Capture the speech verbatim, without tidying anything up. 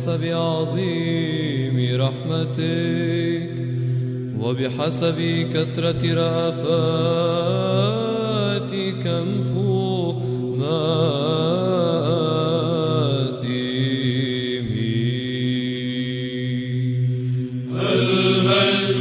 بحسب عظيم رحمتك وبحسب كثرة رأفاتك امحو مآثيمي.